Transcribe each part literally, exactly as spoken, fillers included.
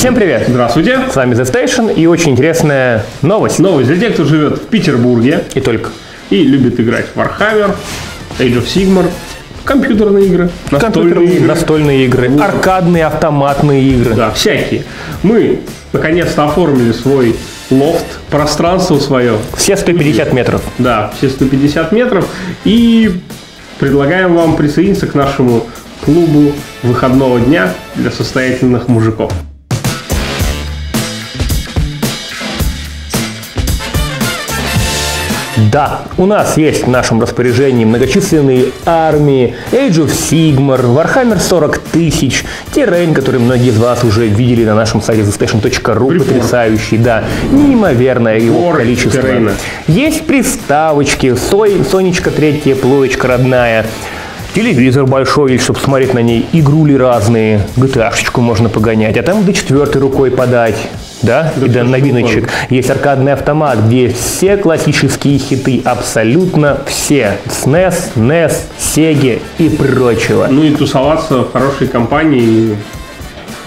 Всем привет! Здравствуйте! С вами The Station и очень интересная новость. Новость для тех, кто живет в Петербурге и только. И любит играть в Warhammer, Age of Sigmar, компьютерные игры, настольные игры, настольные игры, игры аркадные, автоматные игры. Да, всякие. Мы наконец-то оформили свой лофт, пространство свое. Все сто пятьдесят метров. Да, все сто пятьдесят метров. И предлагаем вам присоединиться к нашему клубу выходного дня для состоятельных мужиков. Да, у нас есть в нашем распоряжении многочисленные армии, Age of Sigmar, Warhammer сорок тысяч, Terrain, который многие из вас уже видели на нашем сайте the station точка ru, потрясающий, да, неимоверное его количество. Террейна. Есть приставочки, Сой, Сонечка третья, плоечка родная, телевизор большой, чтобы смотреть на ней, игрули разные, джи ти эй-шечку можно погонять, а там до четвертой рукой подать. Да, да, и до новиночек. Есть аркадный автомат, где все классические хиты, абсолютно все. снес, нес, сеги и прочего. Ну и тусоваться в хорошей компании.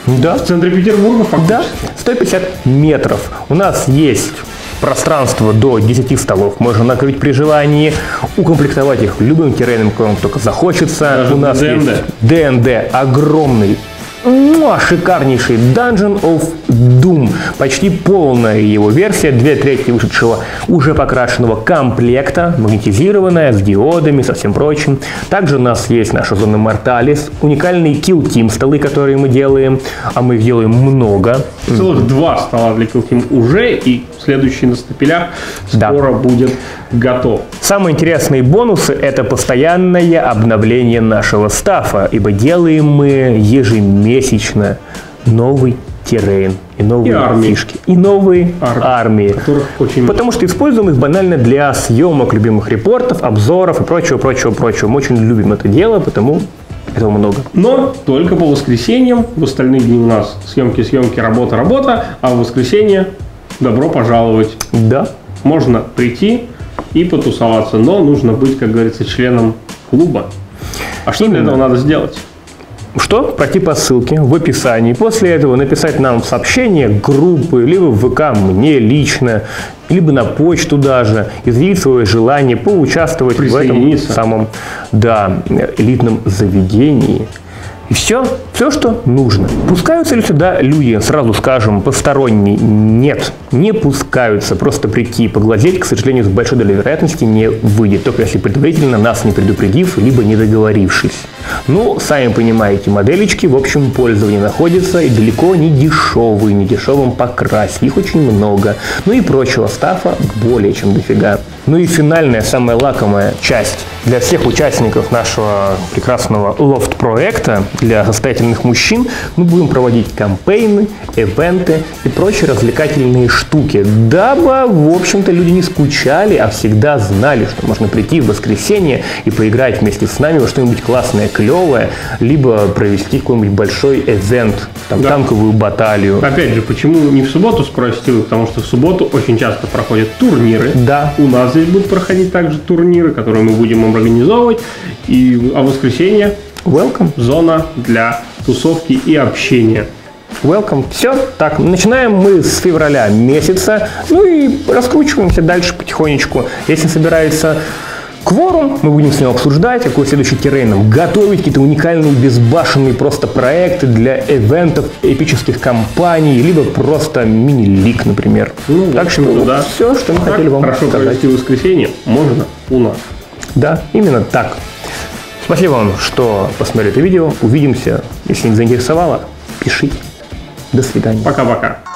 Да. В центре Петербурга фактически. Да, сто пятьдесят метров. У нас есть пространство до десяти столов. Можно накрыть при желании, укомплектовать их любым террейном, которым только захочется. Даже у нас ДНД. Есть ДНД огромный. Ну, шикарнейший Dungeon of Doom. Почти полная его версия, две трети вышедшего уже покрашенного комплекта, магнетизированная, с диодами, со всем прочим. Также у нас есть наша зона Морталис, уникальный Kill Team столы, которые мы делаем, а мы их делаем много. Целых два стола для Kill Team уже, и следующий на стапелях скоро да. будет готов. Самые интересные бонусы – это постоянное обновление нашего стафа, ибо делаем мы ежемесячно. Месячно новый террейн и новые фишки и новые армии, армии очень... потому что используем их банально для съемок любимых репортов, обзоров и прочего, прочего, прочего. Мы очень любим это дело, потому этого много. Но только по воскресеньям. В остальные дни у нас съемки, съемки, работа, работа, а в воскресенье добро пожаловать. Да. Можно прийти и потусоваться, но нужно быть, как говорится, членом клуба. А что именно для этого надо сделать? Что? Пройти по ссылке в описании. После этого написать нам в сообщение группы, либо в ВК мне лично, либо на почту даже, изъявить свое желание поучаствовать в этом самом да, элитном заведении. И все, все, что нужно. Пускаются ли сюда люди, сразу скажем, посторонние? Нет, не пускаются. Просто прийти и поглазеть, к сожалению, с большой долей вероятности не выйдет. Только если предварительно нас не предупредив, либо не договорившись. Ну, сами понимаете, моделечки в общем пользовании находятся и далеко не дешевые, не дешевым покрась. Их очень много. Ну и прочего стафа более чем дофига. Ну и финальная, самая лакомая часть для всех участников нашего прекрасного лофт-проекта, для состоятельных мужчин, мы будем проводить кампейны, эвенты и прочие развлекательные штуки, дабы, в общем-то, люди не скучали, а всегда знали, что можно прийти в воскресенье и поиграть вместе с нами во что-нибудь классное, клевое, либо провести какой-нибудь большой эвент, там, да. танковую баталию. Опять же, почему не в субботу, спросите вы, потому что в субботу очень часто проходят турниры. Да. У нас здесь будут проходить также турниры, которые мы будем им организовывать, и, а в воскресенье welcome. Зона для тусовки и общения. Welcome. Все. Так, начинаем мы с февраля месяца. Ну и раскручиваемся дальше потихонечку. Если собирается кворум, мы будем с ним обсуждать, какой следующий террейн нам готовить, какие-то уникальные безбашенные просто проекты для эвентов, эпических кампаний, либо просто мини-лиг, например. Ну, так что да. все, что мы так хотели вам хорошо сказать. Провести воскресенье можно у нас. Да, именно так. Спасибо вам, что посмотрели это видео. Увидимся. Если не заинтересовало, пишите. До свидания. Пока-пока.